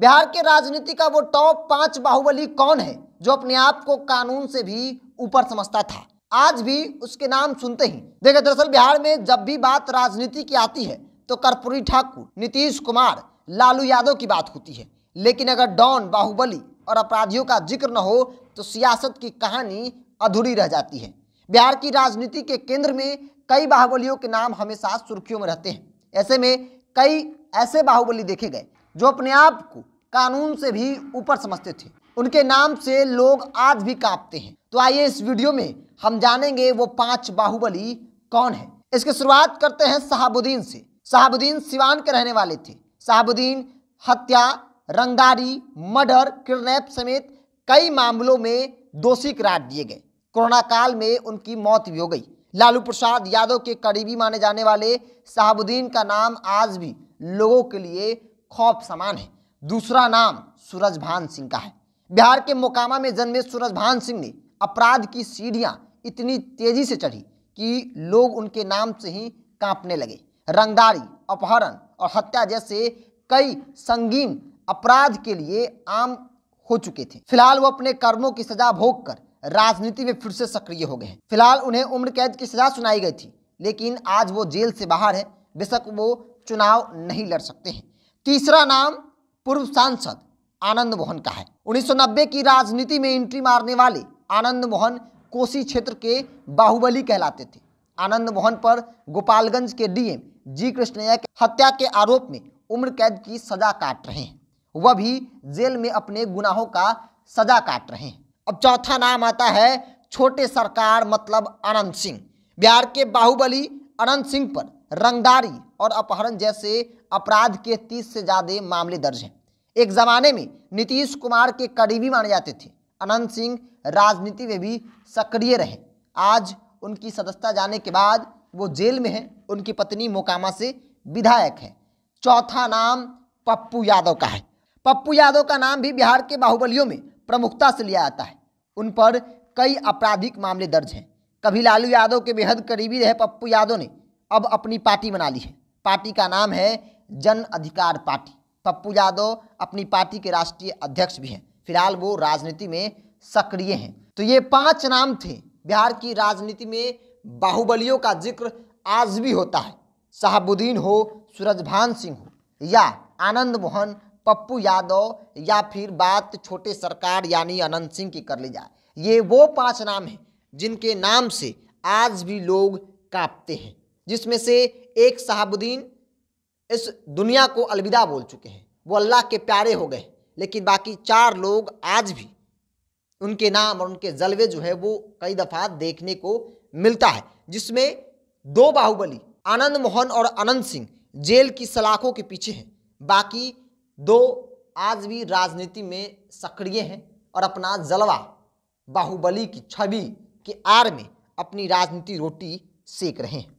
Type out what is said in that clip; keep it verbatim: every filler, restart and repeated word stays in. बिहार के राजनीति का वो टॉप पांच बाहुबली कौन है जो अपने आप को कानून से भी ऊपर समझता था? आज भी उसके नाम सुनते ही देखिए, दरअसल बिहार में जब भी बात राजनीति की आती है तो करपुरी ठाकुर, नीतीश कुमार, लालू यादव की बात होती है, लेकिन अगर डॉन, बाहुबली और अपराधियों का जिक्र न हो तो सियासत की कहानी अधूरी रह जाती है। बिहार की राजनीति के केंद्र में कई बाहुबलियों के नाम हमेशा सुर्खियों में रहते हैं। ऐसे में कई ऐसे बाहुबली देखे गए जो अपने आप को कानून से भी ऊपर समझते थे। उनके नाम से लोग आज भी कांपते हैं। तो आइए इस वीडियो में हम जानेंगे वो पांच बाहुबली कौन है। इसकी शुरुआत करते हैं शहाबुद्दीन से। शहाबुद्दीन सिवान के रहने वाले थे। शहाबुद्दीन हत्या, रंगदारी, मर्डर, किडनैप समेत कई मामलों में दोषी करार दिए गए। कोरोना काल में उनकी मौत भी हो गई। लालू प्रसाद यादव के करीबी माने जाने वाले शहाबुद्दीन का नाम आज भी लोगों के लिए खौफ समान है। दूसरा नाम सूरज भान सिंह का है। बिहार के मोकामा में जन्मे सूरज भान सिंह ने अपराध की सीढ़ियां इतनी तेजी से चढ़ी कि लोग उनके नाम से ही कांपने लगे। रंगदारी, अपहरण और हत्या जैसे कई संगीन अपराध के लिए आम हो चुके थे। फिलहाल वो अपने कर्मों की सजा भोगकर राजनीति में फिर से सक्रिय हो गए हैं। फिलहाल उन्हें उम्र कैद की सजा सुनाई गई थी, लेकिन आज वो जेल से बाहर है। बेशक वो चुनाव नहीं लड़ सकते हैं। तीसरा नाम पूर्व सांसद आनंद मोहन का है। उन्नीस सौ नब्बे की राजनीति में एंट्री मारने वाले आनंद मोहन कोसी क्षेत्र के बाहुबली कहलाते थे। आनंद मोहन पर गोपालगंज के डीएम जी कृष्णैया के हत्या के आरोप में उम्र कैद की सजा काट रहे हैं। वह भी जेल में अपने गुनाहों का सजा काट रहे हैं। अब चौथा नाम आता है छोटे सरकार मतलब अनंत सिंह। बिहार के बाहुबली अनंत सिंह पर रंगदारी और अपहरण जैसे अपराध के तीस से ज्यादा मामले दर्ज हैं। एक जमाने में नीतीश कुमार के करीबी माने जाते थे। अनंत सिंह राजनीति में भी सक्रिय रहे। आज उनकी सदस्यता जाने के बाद वो जेल में है। उनकी पत्नी मोकामा से विधायक है। चौथा नाम पप्पू यादव का है। पप्पू यादव का नाम भी बिहार के बाहुबलियों में प्रमुखता से लिया जाता है। उन पर कई आपराधिक मामले दर्ज हैं। कभी लालू यादव के बेहद करीबी रहे पप्पू यादव ने अब अपनी पार्टी बना ली है। पार्टी का नाम है जन अधिकार पार्टी। पप्पू यादव अपनी पार्टी के राष्ट्रीय अध्यक्ष भी हैं। फिलहाल वो राजनीति में सक्रिय हैं। तो ये पांच नाम थे। बिहार की राजनीति में बाहुबलियों का जिक्र आज भी होता है। शहाबुद्दीन हो, सूरज भान सिंह हो, या आनंद मोहन, पप्पू यादव, या फिर बात छोटे सरकार यानी अनंत सिंह की कर ली जाए, ये वो पांच नाम हैं जिनके नाम से आज भी लोग कांपते हैं। जिसमें से एक शहाबुद्दीन इस दुनिया को अलविदा बोल चुके हैं, वो अल्लाह के प्यारे हो गए, लेकिन बाकी चार लोग आज भी उनके नाम और उनके जलवे जो है वो कई दफ़ा देखने को मिलता है। जिसमें दो बाहुबली आनंद मोहन और अनंत सिंह जेल की सलाखों के पीछे हैं, बाकी दो आज भी राजनीति में सक्रिय हैं और अपना जलवा बाहुबली की छवि के आड़ में अपनी राजनीति रोटी सेक रहे हैं।